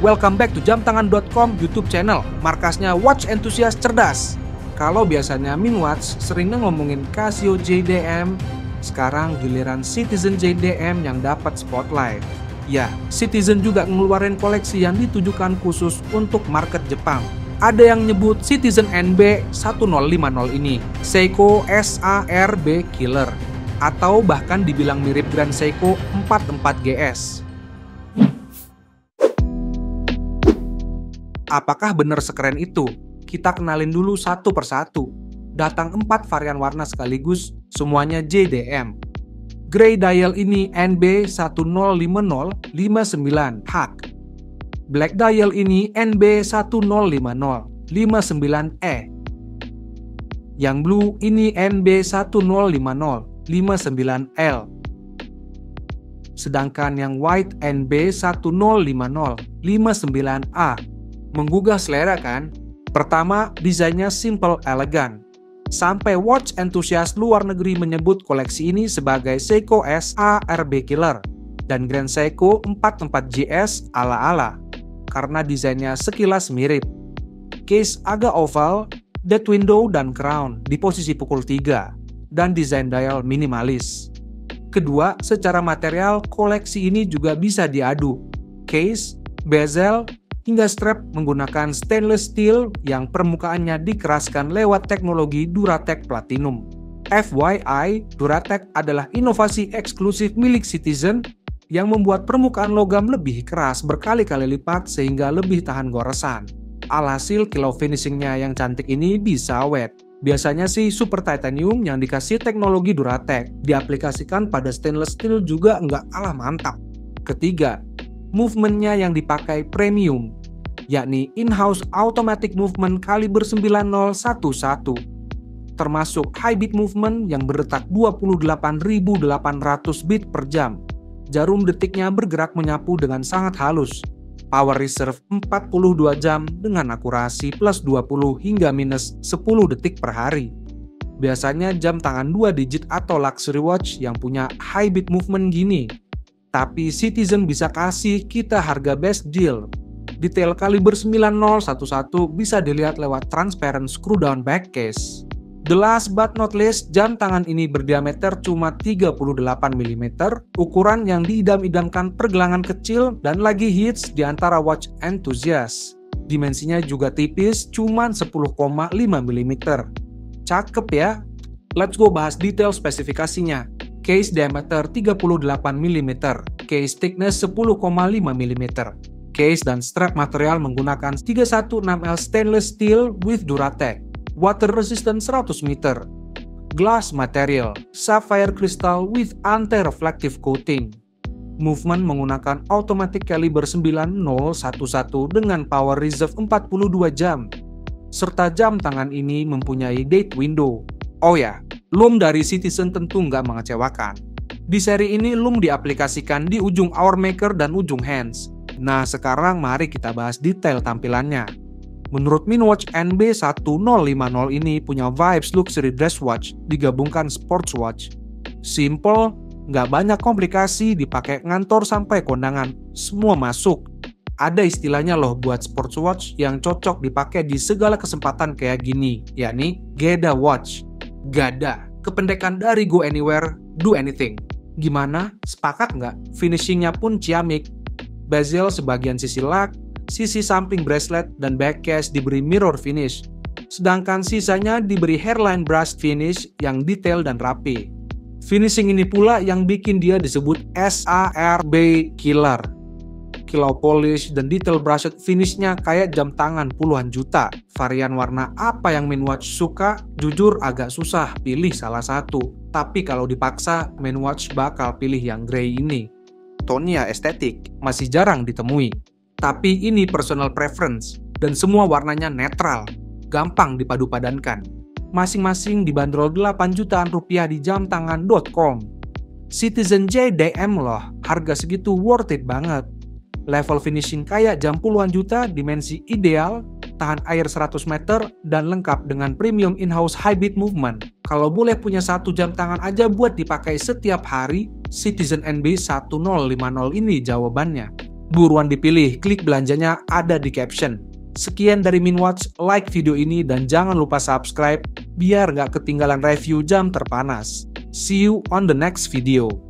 Welcome back to jamtangan.com YouTube channel, markasnya watch enthusiast cerdas. Kalau biasanya Minwatch seringnya ngomongin Casio JDM, sekarang giliran Citizen JDM yang dapat spotlight. Ya, Citizen juga ngeluarin koleksi yang ditujukan khusus untuk market Jepang. Ada yang nyebut Citizen NB1050 ini Seiko SARB killer, atau bahkan dibilang mirip Grand Seiko 44GS. Apakah benar sekeren itu? Kita kenalin dulu satu persatu. Datang 4 varian warna sekaligus, semuanya JDM. Grey dial ini NB105059H. Black dial ini NB105059E. Yang blue ini NB105059L. Sedangkan yang white NB105059A. Menggugah selera kan? Pertama, desainnya simple elegan. Sampai watch enthusiast luar negeri menyebut koleksi ini sebagai Seiko SARB killer dan Grand Seiko 44GS ala-ala, karena desainnya sekilas mirip. Case agak oval, dead window dan crown di posisi pukul 3, dan desain dial minimalis. Kedua, secara material koleksi ini juga bisa diadu. Case, bezel, hingga strap menggunakan stainless steel yang permukaannya dikeraskan lewat teknologi Duratec Platinum. FYI, Duratec adalah inovasi eksklusif milik Citizen yang membuat permukaan logam lebih keras berkali-kali lipat sehingga lebih tahan goresan. Alhasil kilau finishingnya yang cantik ini bisa awet. Biasanya sih Super Titanium yang dikasih teknologi Duratec, diaplikasikan pada stainless steel juga nggak kalah mantap. Ketiga, movementnya yang dipakai premium, yakni in-house automatic movement caliber 9011, termasuk high beat movement yang berdetak 28.800 beat per jam. Jarum detiknya bergerak menyapu dengan sangat halus. Power reserve 42 jam dengan akurasi plus 20 hingga minus 10 detik per hari. Biasanya jam tangan 2 digit atau luxury watch yang punya high beat movement gini. Tapi Citizen bisa kasih kita harga best deal. Detail kaliber 9011 bisa dilihat lewat transparent screw down back case. The last but not least, jam tangan ini berdiameter cuma 38 mm, ukuran yang diidam-idamkan pergelangan kecil dan lagi hits di antara watch enthusiast. Dimensinya juga tipis, cuma 10,5 mm. Cakep ya? Let's go bahas detail spesifikasinya. Case diameter 38 mm, case thickness 10,5 mm. Case dan strap material menggunakan 316L stainless steel with Duratec. Water resistant 100 meter, glass material, sapphire crystal with anti-reflective coating. Movement menggunakan automatic caliber 9011 dengan power reserve 42 jam, serta jam tangan ini mempunyai date window. Oh ya, loom dari Citizen tentu nggak mengecewakan. Di seri ini loom diaplikasikan di ujung hour maker dan ujung hands. Nah sekarang mari kita bahas detail tampilannya. Menurut Minwatch, NB1050 ini punya vibes luxury dress watch digabungkan sports watch. Simple, nggak banyak komplikasi, dipakai ngantor sampai kondangan, semua masuk. Ada istilahnya loh buat sports watch yang cocok dipakai di segala kesempatan kayak gini, yakni Geda Watch. Gada, kependekan dari go anywhere, do anything. Gimana? Sepakat nggak? Finishingnya pun ciamik. Bezel sebagian sisi lak, sisi samping bracelet dan back case diberi mirror finish, sedangkan sisanya diberi hairline brush finish yang detail dan rapi. Finishing ini pula yang bikin dia disebut SARB killer. Kilau polish dan detail brushed finishnya kayak jam tangan puluhan juta. Varian warna apa yang Minwatch suka? Jujur agak susah pilih salah satu, tapi kalau dipaksa Minwatch bakal pilih yang grey ini. Tonnya estetik, masih jarang ditemui. Tapi ini personal preference, dan semua warnanya netral, gampang dipadupadankan. Masing-masing dibanderol 8 jutaan rupiah di jamtangan.com. Citizen JDM loh, harga segitu worth it banget. Level finishing kayak jam puluhan juta, dimensi ideal, tahan air 100 meter, dan lengkap dengan premium in-house high beat movement. Kalau boleh punya satu jam tangan aja buat dipakai setiap hari, Citizen NB1050 ini jawabannya. Buruan dipilih, klik belanjanya ada di caption. Sekian dari Minwatch, like video ini dan jangan lupa subscribe biar nggak ketinggalan review jam terpanas. See you on the next video.